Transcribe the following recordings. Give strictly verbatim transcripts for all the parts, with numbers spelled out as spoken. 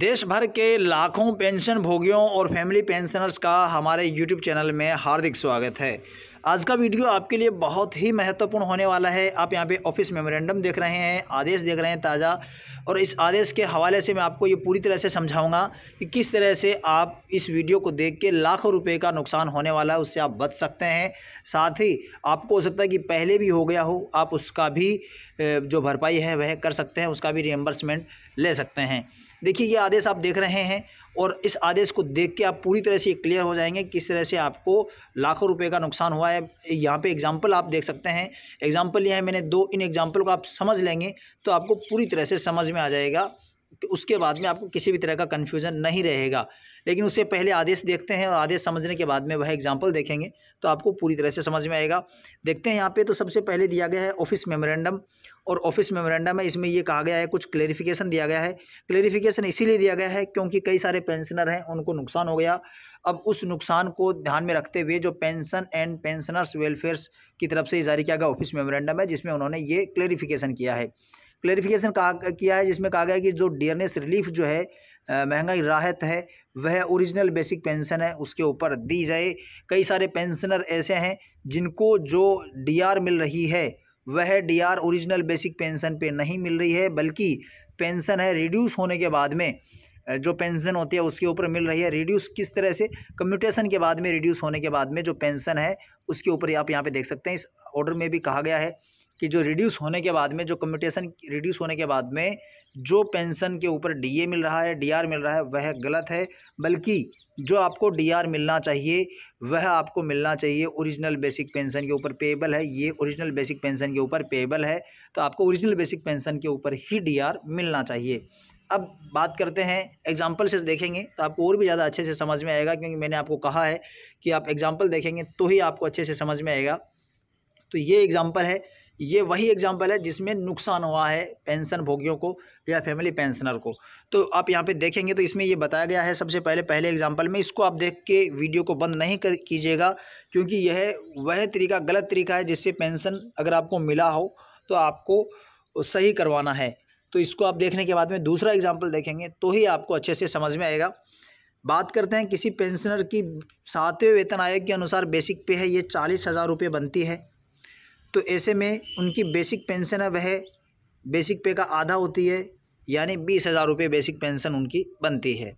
देश भर के लाखों पेंशन भोगियों और फैमिली पेंशनर्स का हमारे YouTube चैनल में हार्दिक स्वागत है। आज का वीडियो आपके लिए बहुत ही महत्वपूर्ण होने वाला है। आप यहाँ पे ऑफिस मेमोरेंडम देख रहे हैं, आदेश देख रहे हैं ताज़ा, और इस आदेश के हवाले से मैं आपको ये पूरी तरह से समझाऊंगा कि किस तरह से आप इस वीडियो को देख के लाखों रुपए का नुकसान होने वाला है उससे आप बच सकते हैं। साथ ही आपको हो सकता है कि पहले भी हो गया हो, आप उसका भी जो भरपाई है वह कर सकते हैं, उसका भी रिएम्बर्समेंट ले सकते हैं। देखिए ये आदेश आप देख रहे हैं और इस आदेश को देख के आप पूरी तरह से क्लियर हो जाएंगे किस तरह से आपको लाखों रुपए का नुकसान हुआ है। यहाँ पे एग्जांपल आप देख सकते हैं, एग्जांपल यह है, मैंने दो इन एग्जांपल को आप समझ लेंगे तो आपको पूरी तरह से समझ में आ जाएगा। उसके बाद में आपको किसी भी तरह का कन्फ्यूज़न नहीं रहेगा। लेकिन उससे पहले आदेश देखते हैं और आदेश समझने के बाद में वह एग्जांपल देखेंगे तो आपको पूरी तरह से समझ में आएगा। देखते हैं यहाँ पे तो सबसे पहले दिया गया है ऑफिस मेमोरेंडम, और ऑफिस मेमोरेंडम है इसमें ये कहा गया है, कुछ क्लेरिफिकेशन दिया गया है। क्लेरिफिकेशन इसीलिए दिया गया है क्योंकि कई सारे पेंशनर हैं, उनको नुकसान हो गया। अब उस नुकसान को ध्यान में रखते हुए जो पेंशन एंड पेंशनर्स वेलफेयर्स की तरफ से जारी किया गया ऑफिस मेमोरेंडम है, जिसमें उन्होंने ये क्लेरिफिकेशन किया है, क्लेरिफिकेशन कहा किया है, जिसमें कहा गया है कि जो डियरनेस रिलीफ जो है, महंगाई राहत है, वह ओरिजिनल बेसिक पेंशन है उसके ऊपर दी जाए। कई सारे पेंशनर ऐसे हैं जिनको जो डीआर मिल रही है वह डीआर ओरिजिनल बेसिक पेंशन पे नहीं मिल रही है, बल्कि पेंशन है रिड्यूस होने के बाद में जो पेंशन होती है उसके ऊपर मिल रही है। रिड्यूस किस तरह से, कम्यूटेशन के बाद में, रिड्यूस होने के बाद में जो पेंशन है उसके ऊपर आप यहाँ पर देख सकते हैं। इस ऑर्डर में भी कहा गया है कि जो रिड्यूस होने के बाद में, जो कम्यूटेशन रिड्यूस होने के बाद में जो पेंशन के ऊपर डीए मिल रहा है, डीआर मिल रहा है, वह गलत है, बल्कि जो आपको डीआर मिलना चाहिए वह आपको मिलना चाहिए ओरिजिनल बेसिक पेंशन के ऊपर पेएबल है। ये ओरिजिनल बेसिक पेंशन के ऊपर पेएबल है तो आपको ओरिजिनल बेसिक पेंशन के ऊपर ही डीआर मिलना चाहिए। अब बात करते हैं एग्जाम्पल से देखेंगे तो आपको और भी ज़्यादा अच्छे से समझ में आएगा, क्योंकि मैंने आपको कहा है कि आप एग्जाम्पल देखेंगे तो ही आपको अच्छे से समझ में आएगा। तो ये एग्जाम्पल है, ये वही एग्जाम्पल है जिसमें नुकसान हुआ है पेंशन भोगियों को या फैमिली पेंशनर को। तो आप यहाँ पे देखेंगे तो इसमें ये बताया गया है सबसे पहले पहले एग्जाम्पल में, इसको आप देख के वीडियो को बंद नहीं कर कीजिएगा, क्योंकि यह वह तरीका गलत तरीका है जिससे पेंशन अगर आपको मिला हो तो आपको सही करवाना है। तो इसको आप देखने के बाद में दूसरा एग्जाम्पल देखेंगे तो ही आपको अच्छे से समझ में आएगा। बात करते हैं किसी पेंशनर की, सातवें वेतन आयोग के अनुसार बेसिक पे है, ये चालीस हज़ार रुपये बनती है। तो ऐसे में उनकी बेसिक पेंशन है वह बेसिक पे का आधा होती है, यानी बीस हज़ार रुपये बेसिक पेंशन उनकी बनती है।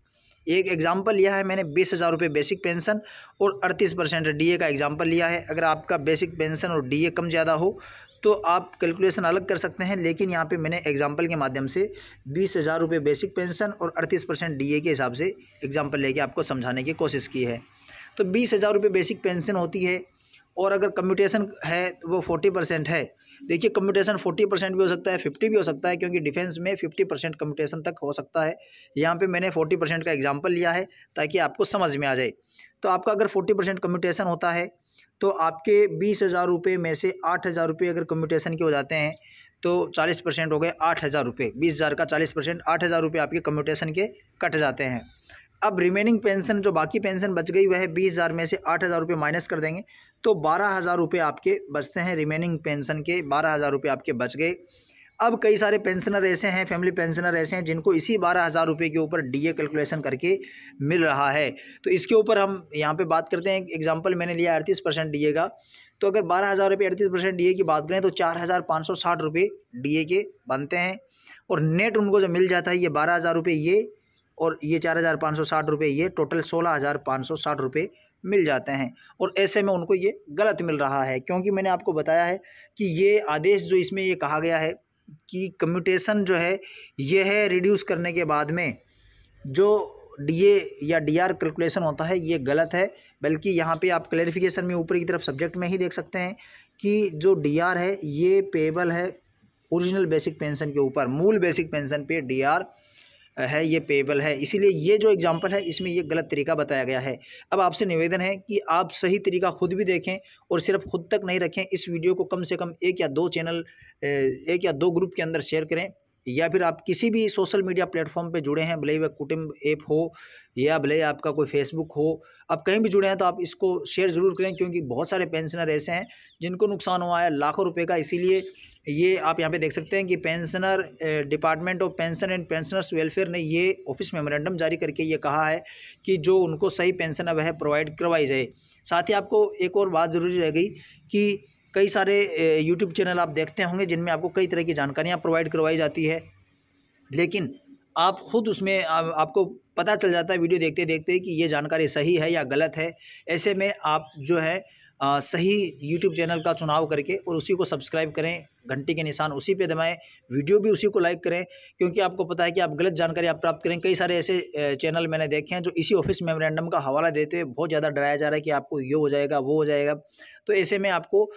एक एग्ज़ाम्पल लिया है मैंने बीस हज़ार रुपये बेसिक पेंशन और अड़तीस परसेंट डीए का एग्ज़ाम्पल लिया है। अगर आपका बेसिक पेंशन और डीए कम ज़्यादा हो तो आप कैलकुलेशन अलग कर सकते हैं, लेकिन यहाँ पे मैंने एग्ज़ाम्पल के माध्यम से बीस हज़ार रुपये बेसिक पेंशन और अड़तीस परसेंट डीए के हिसाब से एग्ज़ाम्पल लेके आपको समझाने की कोशिश की है। तो बीस हज़ार रुपये बेसिक पेंशन होती है और अगर कम्यूटेशन है वो फोर्टी परसेंट है। देखिए कम्यूटेशन फोर्टी परसेंट भी हो सकता है, फिफ्टी भी हो सकता है, क्योंकि डिफेंस में फिफ्टी परसेंट कम्यूटेशन तक हो सकता है। यहाँ पे मैंने फोर्टी परसेंट का एग्जांपल लिया है ताकि आपको समझ में आ जाए। तो आपका अगर फोर्टी परसेंट कम्यूटेशन होता है तो आपके बीस हज़ार रुपये में से आठ हज़ार रुपये अगर कम्यूटेशन के हो जाते हैं तो चालीस परसेंट हो गए आठ हज़ार रुपये, बीस हज़ार का चालीस परसेंट आठ हज़ार रुपये आपके कम्यूटेशन के कट जाते हैं। अब रिमेनिंग पेंशन जो बाकी पेंशन बच गई वह बीस हज़ार में से आठ हज़ार रुपये माइनस कर देंगे तो बारह हज़ार रुपये आपके बचते हैं, रिमेनिंग पेंशन के बारह हज़ार रुपये आपके बच गए। अब कई सारे पेंशनर ऐसे हैं, फैमिली पेंशनर ऐसे हैं जिनको इसी बारह हज़ार रुपये के ऊपर डीए कैलकुलेशन करके मिल रहा है। तो इसके ऊपर हम यहाँ पे बात करते हैं। एग्जांपल मैंने लिया अड़तीस परसेंट डीए का, तो अगर बारह हज़ार रुपये अड़तीस परसेंट डीए की बात करें तो चार हज़ार पाँच सौ साठ रुपये डीए के बनते हैं और नेट उनको जो मिल जाता है ये बारह हज़ार रुपये ये और ये चार हज़ार पाँच सौ साठ रुपये ये, टोटल सोलह हज़ार पाँच सौ साठ रुपये मिल जाते हैं। और ऐसे में उनको ये गलत मिल रहा है, क्योंकि मैंने आपको बताया है कि ये आदेश जो इसमें ये कहा गया है कि कम्यूटेशन जो है ये है रिड्यूस करने के बाद में जो डीए या डीआर कैलकुलेशन होता है ये गलत है, बल्कि यहाँ पे आप क्लेरिफिकेशन में ऊपर की तरफ सब्जेक्ट में ही देख सकते हैं कि जो डीआर है ये पेएबल है ओरिजिनल बेसिक पेंशन के ऊपर, मूल बेसिक पेंशन पे डीआर है ये पेएबल है। इसीलिए ये जो एग्जांपल है इसमें ये गलत तरीका बताया गया है। अब आपसे निवेदन है कि आप सही तरीका खुद भी देखें और सिर्फ खुद तक नहीं रखें, इस वीडियो को कम से कम एक या दो चैनल एक या दो ग्रुप के अंदर शेयर करें या फिर आप किसी भी सोशल मीडिया प्लेटफॉर्म पे जुड़े हैं, भले ही वह कुटुंब ऐप हो या भले ही आपका कोई फेसबुक हो, आप कहीं भी जुड़े हैं तो आप इसको शेयर ज़रूर करें, क्योंकि बहुत सारे पेंशनर ऐसे हैं जिनको नुकसान हुआ है लाखों रुपए का। इसीलिए ये आप यहाँ पे देख सकते हैं कि pensioner department of pension and pensioners welfare ने ये ऑफिस मेमोरेंडम जारी करके ये कहा है कि जो उनको सही पेंशन अब है प्रोवाइड करवाई जाए। साथ ही आपको एक और बात ज़रूरी रह गई कि कई सारे यूट्यूब चैनल आप देखते होंगे जिनमें आपको कई तरह की जानकारियाँ प्रोवाइड करवाई जाती है, लेकिन आप ख़ुद उसमें आ, आपको पता चल जाता है वीडियो देखते देखते कि ये जानकारी सही है या गलत है। ऐसे में आप जो है आ, सही यूट्यूब चैनल का चुनाव करके और उसी को सब्सक्राइब करें, घंटी के निशान उसी पे दबाएं, वीडियो भी उसी को लाइक करें, क्योंकि आपको पता है कि आप गलत जानकारी आप प्राप्त करें। कई सारे ऐसे चैनल मैंने देखे हैं जो इसी ऑफिस मेमोरेंडम का हवाला देते हुए बहुत ज़्यादा डराया जा रहा है कि आपको ये हो जाएगा वो हो जाएगा। तो ऐसे में आपको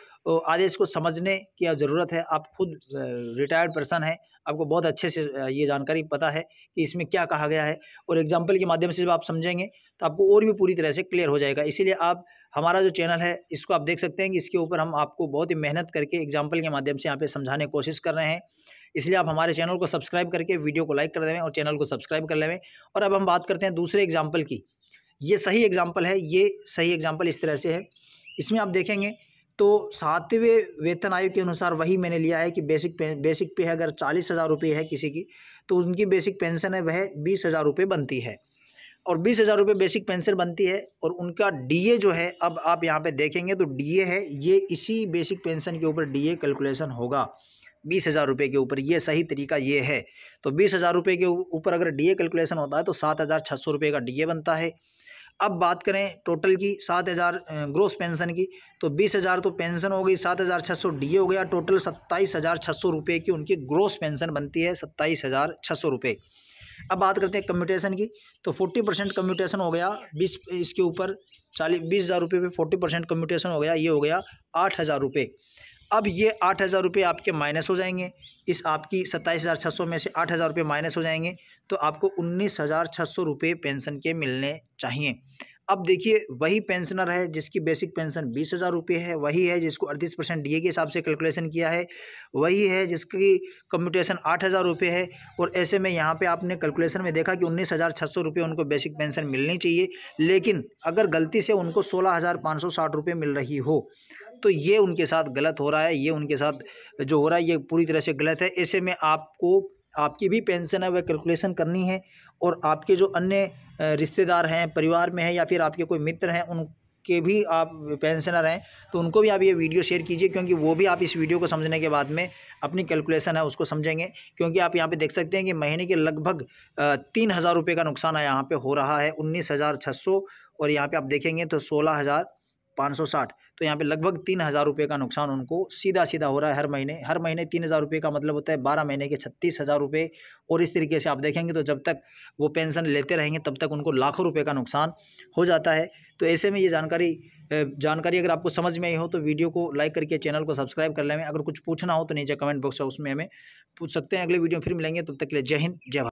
आदेश को समझने की ज़रूरत है। आप खुद रिटायर्ड पर्सन हैं, आपको बहुत अच्छे से ये जानकारी पता है कि इसमें क्या कहा गया है, और एग्जाम्पल के माध्यम से जब आप समझेंगे तो आपको और भी पूरी तरह से क्लियर हो जाएगा। इसीलिए आप हमारा जो चैनल है इसको आप देख सकते हैं कि इसके ऊपर हम आपको बहुत ही मेहनत करके एग्जाम्पल के माध्यम से यहाँ पे समझाने की कोशिश कर रहे हैं। इसलिए आप हमारे चैनल को सब्सक्राइब करके वीडियो को लाइक कर देवें और चैनल को सब्सक्राइब कर लेवें। और अब हम बात करते हैं दूसरे एग्जाम्पल की। ये सही एग्जाम्पल है, ये सही एग्जाम्पल इस तरह से है। इसमें आप देखेंगे तो सातवें वेतन आयोग के अनुसार वही मैंने लिया है कि बेसिक पे बेसिक पे अगर चालीस हज़ार रुपये है किसी की, तो उनकी बेसिक पेंशन है वह बीस हज़ार रुपये बनती है, और बीस हज़ार रुपये बेसिक पेंशन बनती है। और उनका डीए जो है, अब आप यहाँ पे देखेंगे तो डीए है, ये इसी बेसिक पेंशन के ऊपर डीए कैलकुलेशन होगा बीस हज़ार रुपये के ऊपर। ये सही तरीका ये है। तो बीस हज़ार रुपये के ऊपर अगर डीए कैलकुलेशन होता है तो सात हज़ार छः सौ रुपये का डीए बनता है। अब बात करें टोटल की सात हज़ार ग्रोस पेंशन की, तो बीस हज़ार तो पेंशन हो गई, सात हज़ार छः सौ डीए हो गया, टोटल सत्ताईस हज़ार छः सौ रुपये की उनकी ग्रोस पेंशन बनती है, सत्ताईस हज़ार छः सौ रुपये। अब बात करते हैं कम्यूटेशन की, तो फोर्टी परसेंट कम्यूटेशन हो गया बीस इसके ऊपर चालीस बीस हज़ार रुपये पर फोर्टी परसेंट कम्यूटेशन हो गया, ये हो गया आठ हज़ार रुपये। अब ये आठ हज़ार रुपये आपके माइनस हो जाएंगे, इस आपकी सत्ताईस हज़ार छः सौ में से आठ हज़ार रुपये माइनस हो जाएंगे, तो आपको उन्नीस हज़ार छः सौ रुपये पेंशन के मिलने चाहिए। अब देखिए वही पेंशनर है जिसकी बेसिक पेंशन बीस हज़ार रुपये है, वही है जिसको अड़तीस परसेंट डी ए के हिसाब से कैलकुलेशन किया है, वही है जिसकी कम्यूटेशन आठ हज़ार रुपये है। और ऐसे में यहाँ पे आपने कैलकुलेशन में देखा कि उन्नीस हज़ार छः सौ रुपये उनको बेसिक पेंशन मिलनी चाहिए, लेकिन अगर गलती से उनको सोलह हज़ार पाँच सौ साठ रुपये मिल रही हो तो ये उनके साथ गलत हो रहा है, ये उनके साथ जो हो रहा है ये पूरी तरह से गलत है। ऐसे में आपको आपकी भी पेंशन है वह कैलकुलेशन करनी है, और आपके जो अन्य रिश्तेदार हैं परिवार में हैं या फिर आपके कोई मित्र हैं उनके भी आप पेंशनर हैं तो उनको भी आप ये वीडियो शेयर कीजिए, क्योंकि वो भी आप इस वीडियो को समझने के बाद में अपनी कैलकुलेशन है उसको समझेंगे। क्योंकि आप यहाँ पे देख सकते हैं कि महीने के लगभग तीन हज़ार रुपये का नुकसान है यहाँ पर हो रहा है, उन्नीस हज़ार छः सौ और यहाँ पर आप देखेंगे तो सोलह हज़ार पाँच सौ साठ, तो यहाँ पे लगभग तीन हज़ार रुपये का नुकसान उनको सीधा सीधा हो रहा है हर महीने। हर महीने तीन हज़ार रुपये का मतलब होता है बारह महीने के छत्तीस हज़ार रुपये। और इस तरीके से आप देखेंगे तो जब तक वो पेंशन लेते रहेंगे तब तक उनको लाखों रुपये का नुकसान हो जाता है। तो ऐसे में ये जानकारी जानकारी अगर आपको समझ में आई हो तो वीडियो को लाइक करके चैनल को सब्सक्राइब कर लें। अगर कुछ पूछना हो तो नीचे कमेंट बॉक्स है उसमें हमें पूछ सकते हैं। अगले वीडियो में फिर मिलेंगे, तब तक के लिए जय हिंद जय भारत।